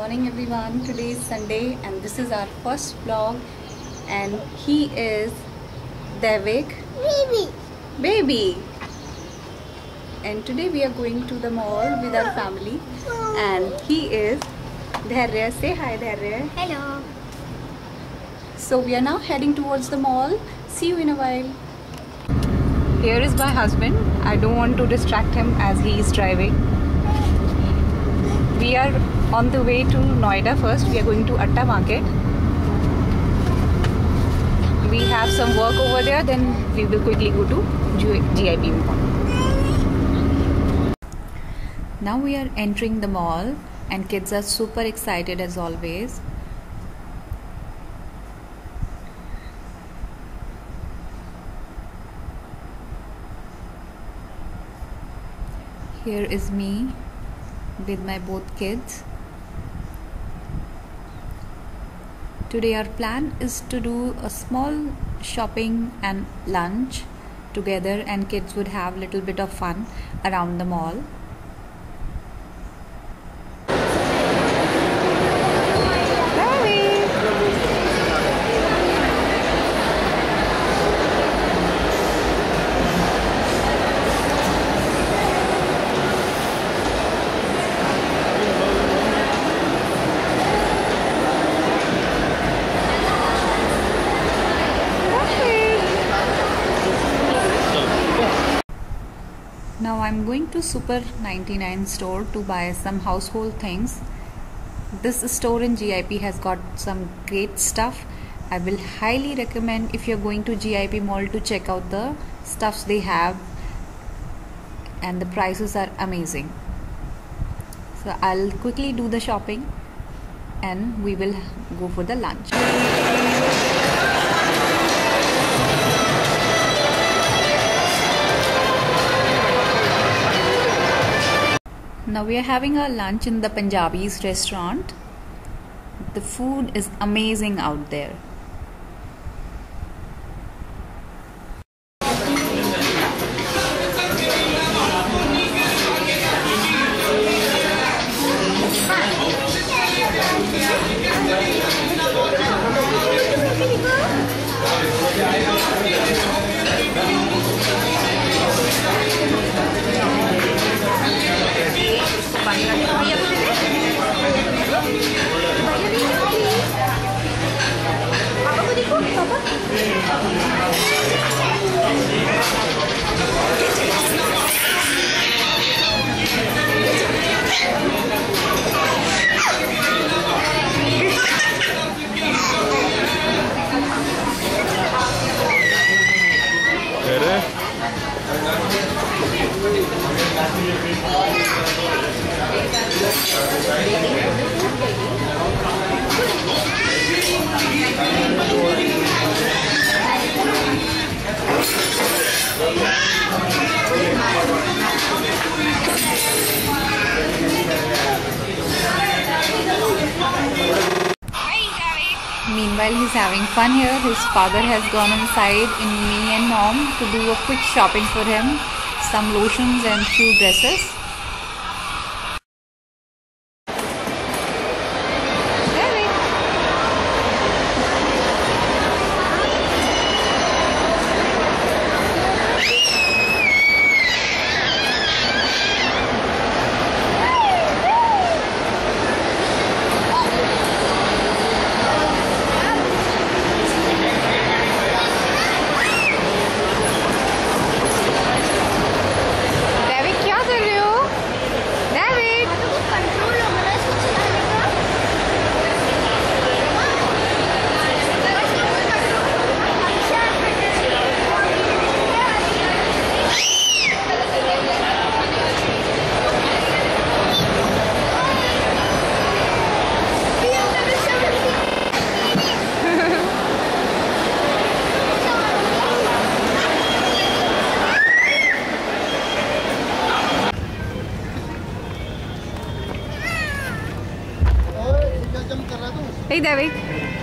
morning everyone. Today is Sunday and this is our first vlog, and he is Daivik baby, and today we are going to the mall with our family, and he is Dharaya. Say hi, Dharaya. Hello. So we are now heading towards the mall. See you in a while. Here is my husband. I don't want to distract him as he is driving. We are on the way to Noida first. We are going to Atta Market. We have some work over there. Then we will quickly go to GIP Mall. Now we are entering the mall and kids are super excited as always. Here is me with my both kids. Today our plan is to do a small shopping and lunch together, and kids would have a little bit of fun around the mall. Now I'm going to Super 99 store to buy some household things. This store in GIP has got some great stuff. I will highly recommend, if you're going to GIP Mall, to check out the stuffs they have, and the prices are amazing. So I'll quickly do the shopping and we will go for the lunch. Now we are having our lunch in the Punjabis restaurant. The food is amazing out there. Meanwhile, he's having fun here. His father has gone inside in me and mom to do a quick shopping for him. Some lotions and few dresses. Hey, Daivik.